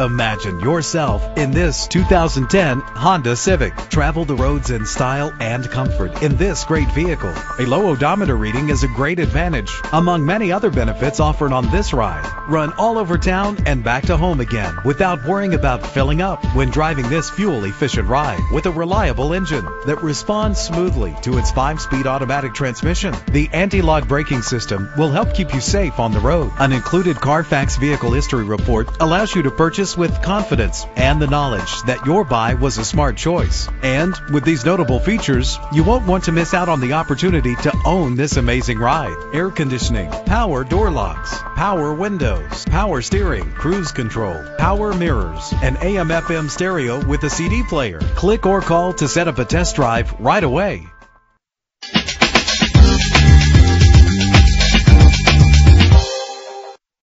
Imagine yourself in this 2010 Honda Civic. Travel the roads in style and comfort in this great vehicle. A low odometer reading is a great advantage, among many other benefits offered on this ride. Run all over town and back to home again without worrying about filling up when driving this fuel-efficient ride with a reliable engine that responds smoothly to its 5-speed automatic transmission. The anti-lock braking system will help keep you safe on the road. An included Carfax Vehicle History Report allows you to purchase with confidence and the knowledge that your buy was a smart choice. And with these notable features, you won't want to miss out on the opportunity to own this amazing ride. Air conditioning, power door locks, power windows, power steering, cruise control, power mirrors, and AM/FM stereo with a CD player. Click or call to set up a test drive right away.